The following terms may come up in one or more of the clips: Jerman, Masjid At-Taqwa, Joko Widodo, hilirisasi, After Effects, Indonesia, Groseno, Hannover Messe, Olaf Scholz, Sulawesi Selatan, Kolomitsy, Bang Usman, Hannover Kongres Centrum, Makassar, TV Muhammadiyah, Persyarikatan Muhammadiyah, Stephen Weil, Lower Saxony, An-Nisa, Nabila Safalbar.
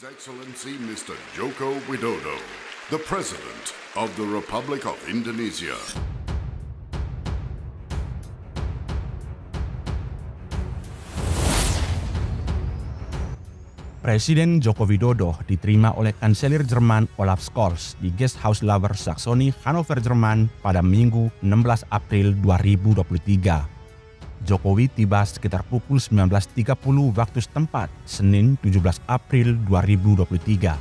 His Excellency Mr. Joko Widodo, the President of the Republic of Indonesia. Presiden Joko Widodo diterima oleh Kanselir Jerman Olaf Scholz di Guesthaus Lauer Saxony, Hannover, Jerman pada Minggu 16 April 2023. Jokowi tiba sekitar pukul 19.30 waktu setempat, Senin 17 April 2023.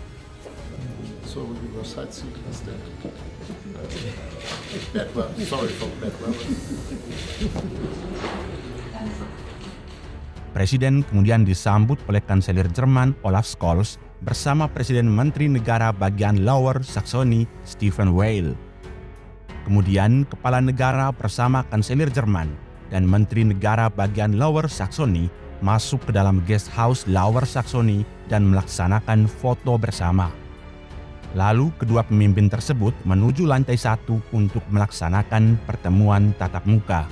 Presiden kemudian disambut oleh Kanselir Jerman Olaf Scholz bersama Presiden Menteri Negara bagian Lower Saxony Stephen Weil. Kemudian Kepala Negara bersama Kanselir Jerman dan Menteri Negara bagian Lower Saxony masuk ke dalam Guesthaus Lower Saxony dan melaksanakan foto bersama. Lalu kedua pemimpin tersebut menuju lantai satu untuk melaksanakan pertemuan tatap muka.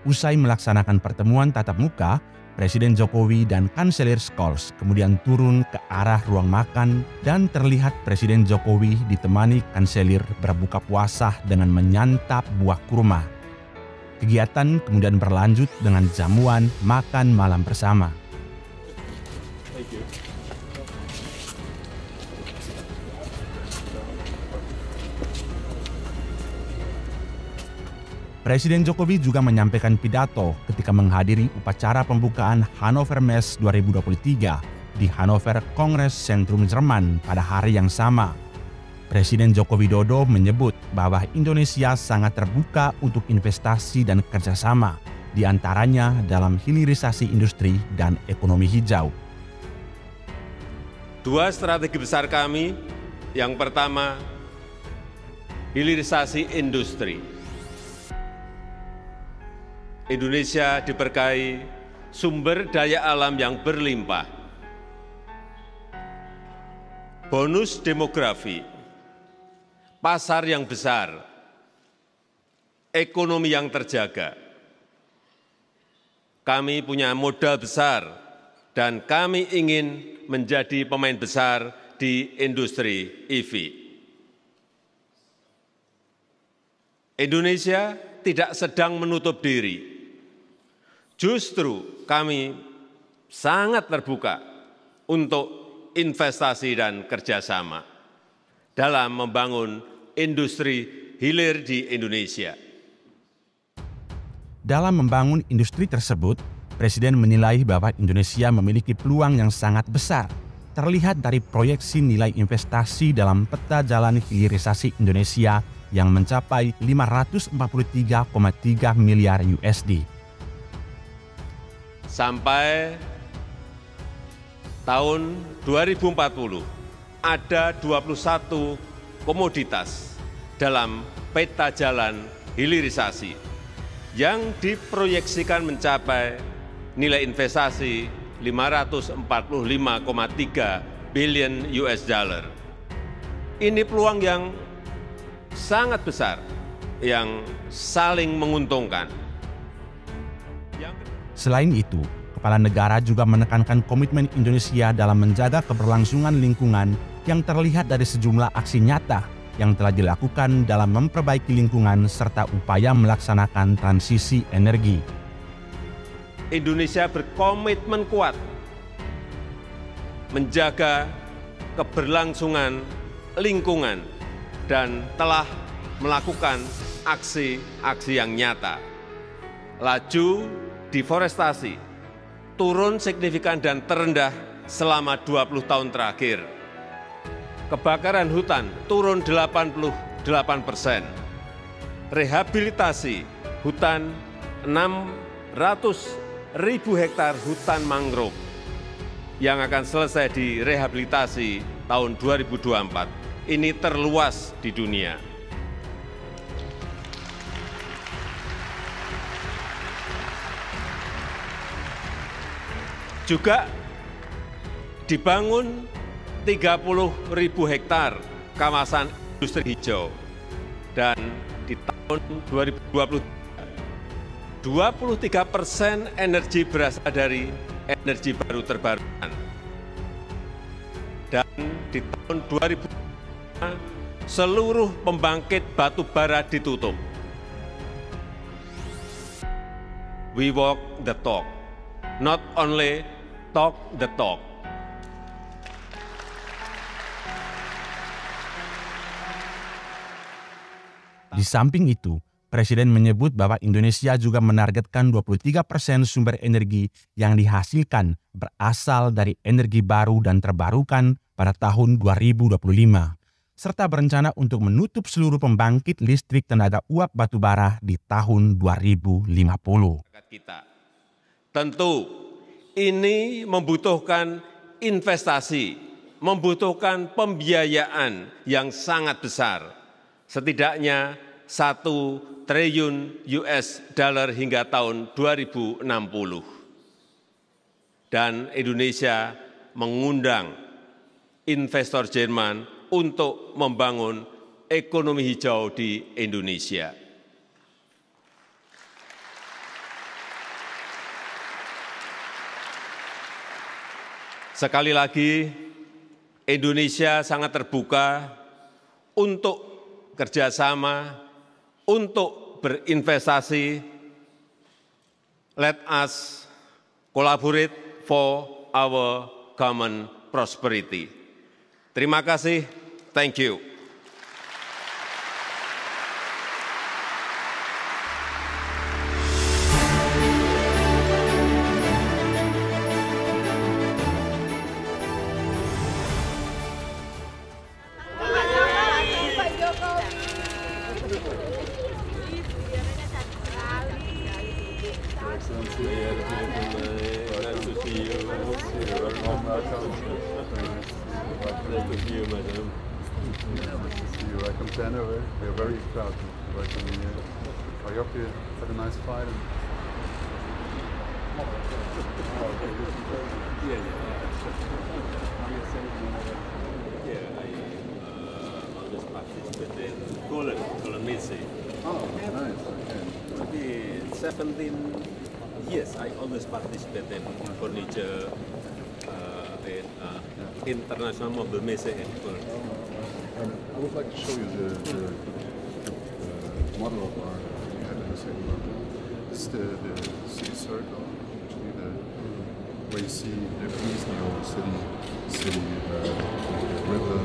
Usai melaksanakan pertemuan tatap muka, Presiden Jokowi dan Kanselir Scholz kemudian turun ke arah ruang makan dan terlihat Presiden Jokowi ditemani Kanselir berbuka puasa dengan menyantap buah kurma. Kegiatan kemudian berlanjut dengan jamuan makan malam bersama. Presiden Jokowi juga menyampaikan pidato ketika menghadiri upacara pembukaan Hannover Messe 2023 di Hannover Kongres Centrum Jerman pada hari yang sama. Presiden Joko Widodo menyebut bahwa Indonesia sangat terbuka untuk investasi dan kerjasama, diantaranya dalam hilirisasi industri dan ekonomi hijau. Dua strategi besar kami, yang pertama hilirisasi industri. Indonesia diberkahi sumber daya alam yang berlimpah, bonus demografi, pasar yang besar, ekonomi yang terjaga. Kami punya modal besar dan kami ingin menjadi pemain besar di industri EV. Indonesia tidak sedang menutup diri. Justru kami sangat terbuka untuk investasi dan kerjasama dalam membangun industri hilir di Indonesia. Dalam membangun industri tersebut, Presiden menilai bahwa Indonesia memiliki peluang yang sangat besar, terlihat dari proyeksi nilai investasi dalam peta jalan hilirisasi Indonesia yang mencapai 543,3 miliar USD. Sampai tahun 2040, ada 21 komoditas dalam peta jalan hilirisasi yang diproyeksikan mencapai nilai investasi 545,3 billion US dollar. Ini peluang yang sangat besar yang saling menguntungkan. Selain itu, Kepala Negara juga menekankan komitmen Indonesia dalam menjaga keberlangsungan lingkungan yang terlihat dari sejumlah aksi nyata yang telah dilakukan dalam memperbaiki lingkungan serta upaya melaksanakan transisi energi. Indonesia berkomitmen kuat menjaga keberlangsungan lingkungan dan telah melakukan aksi-aksi yang nyata. Laju deforestasi turun signifikan dan terendah selama 20 tahun terakhir. Kebakaran hutan turun 88%. Rehabilitasi hutan 600.000 hektar hutan mangrove yang akan selesai direhabilitasi tahun 2024. Ini terluas di dunia. Juga dibangun 30.000 hektar kawasan industri hijau. Dan di tahun 2023, 23% energi berasal dari energi baru terbarukan. Dan di tahun 2025, seluruh pembangkit batu bara ditutup. We walk the talk, not only talk the talk. Di samping itu, Presiden menyebut bahwa Indonesia juga menargetkan 23% sumber energi yang dihasilkan berasal dari energi baru dan terbarukan pada tahun 2025, serta berencana untuk menutup seluruh pembangkit listrik tenaga uap batubara di tahun 2050. Kita. Tentu ini membutuhkan investasi, membutuhkan pembiayaan yang sangat besar, setidaknya 1 triliun US dollar hingga tahun 2060. Dan Indonesia mengundang investor Jerman untuk membangun ekonomi hijau di Indonesia. Sekali lagi, Indonesia sangat terbuka untuk kerjasama, untuk berinvestasi. Let us collaborate for our common prosperity. Terima kasih. Thank you. Kolomitsy. Oh, nice. Okay. Maybe 17 years I always participate in furniture, in international mobile messe and world. I would like to show you the model of our This is the city circle, actually where you see Japanese Neo city the river.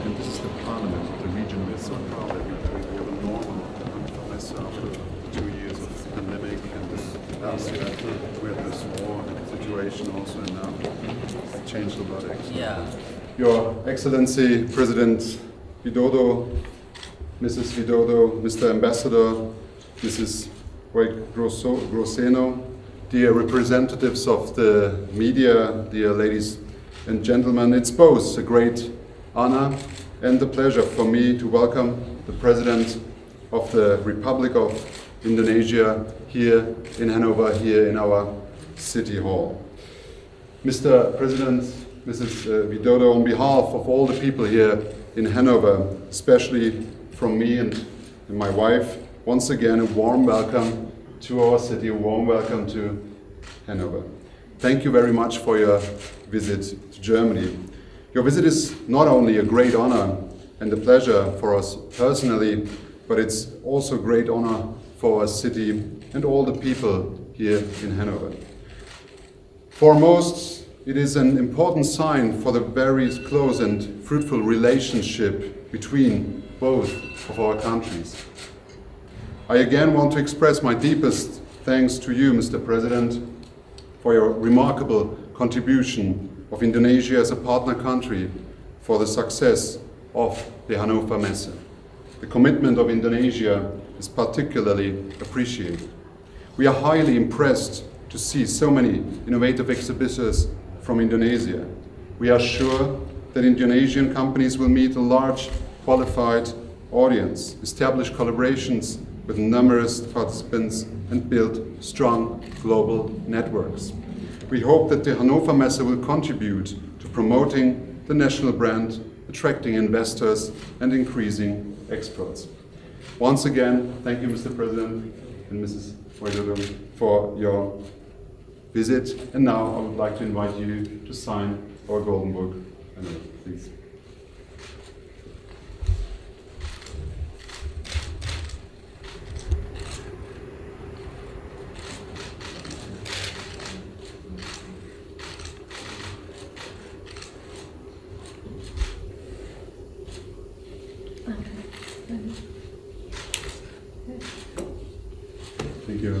And this is the parliament of the region. We're so proud that we have a normal unless after 2 years of the pandemic and this last year we had this war situation also, and now it changed a lot actually. Yeah. Your Excellency President Widodo, Mrs. Widodo, Mr. Ambassador, Mrs. Groseno, dear representatives of the media, dear ladies and gentlemen, it's both a great honor and the pleasure for me to welcome the President of the Republic of Indonesia here in Hannover, here in our City Hall. Mr. President, Mrs. Widodo, on behalf of all the people here in Hannover, especially from me and my wife, once again a warm welcome to our city, a warm welcome to Hannover. Thank you very much for your visit to Germany. Your visit is not only a great honor and a pleasure for us personally, but it's also a great honor for our city and all the people here in Hannover. Foremost, it is an important sign for the very close and fruitful relationship between both of our countries. I again want to express my deepest thanks to you, Mr. President, for your remarkable contribution of Indonesia as a partner country for the success of the Hannover Messe. The commitment of Indonesia is particularly appreciated. We are highly impressed to see so many innovative exhibitors from Indonesia. We are sure that Indonesian companies will meet a large, qualified audience, establish collaborations with numerous participants, and build strong global networks. We hope that the Hannover Messe will contribute to promoting the national brand, attracting investors and increasing exports. Once again, thank you, Mr. President and Mrs. Widodo, for your visit. And now I would like to invite you to sign our Golden Book. Please. Thank you.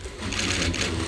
you very much.